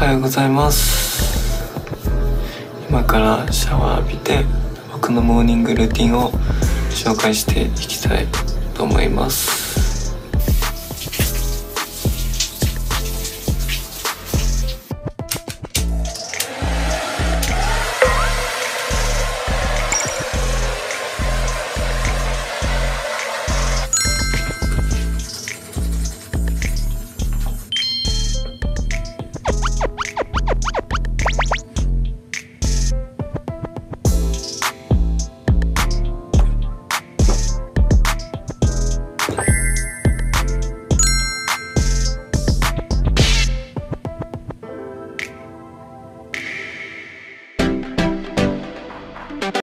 おはようございます。今からシャワー浴びて僕のモーニングルーティンを紹介していきたいと思います。